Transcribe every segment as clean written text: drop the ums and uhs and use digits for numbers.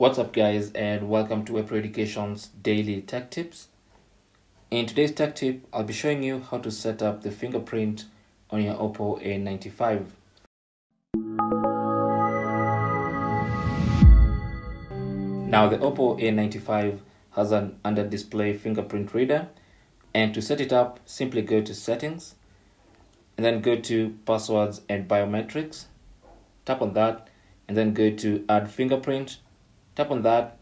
What's up guys, and welcome to WebPro Education's daily tech tips. In today's tech tip, I'll be showing you how to set up the fingerprint on your OPPO A95. Now the OPPO A95 has an under display fingerprint reader, and to set it up, simply go to settings and then go to passwords and biometrics. Tap on that and then go to add fingerprint. Tap on that,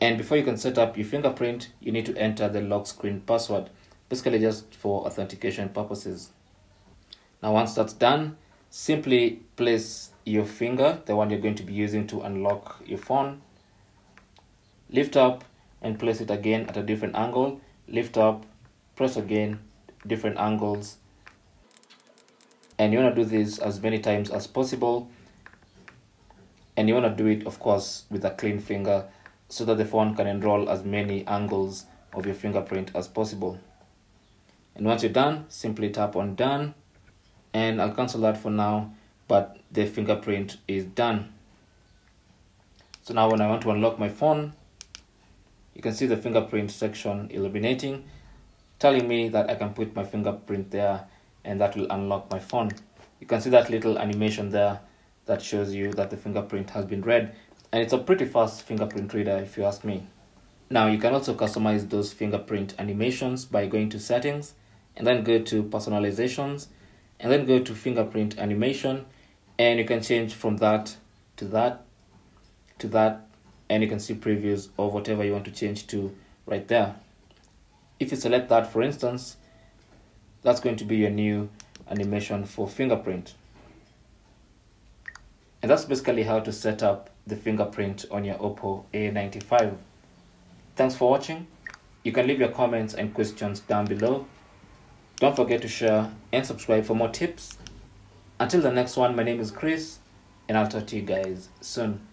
and before you can set up your fingerprint, you need to enter the lock screen password, basically just for authentication purposes. Now once that's done, simply place your finger, the one you're going to be using to unlock your phone, lift up and place it again at a different angle, lift up, press again, different angles, and you want to do this as many times as possible. And you want to do it, of course, with a clean finger so that the phone can enroll as many angles of your fingerprint as possible. And once you're done, simply tap on done, and I'll cancel that for now, but the fingerprint is done. So now when I want to unlock my phone, you can see the fingerprint section illuminating, telling me that I can put my fingerprint there and that will unlock my phone. You can see that little animation there that shows you that the fingerprint has been read, and it's a pretty fast fingerprint reader if you ask me. Now you can also customize those fingerprint animations by going to settings and then go to personalizations and then go to fingerprint animation, and you can change from that to that to that, and you can see previews of whatever you want to change to right there. If you select that, for instance, that's going to be your new animation for fingerprint. And that's basically how to set up the fingerprint on your OPPO A95. Thanks for watching. You can leave your comments and questions down below. Don't forget to share and subscribe for more tips. Until the next one, my name is Chris, and I'll talk to you guys soon.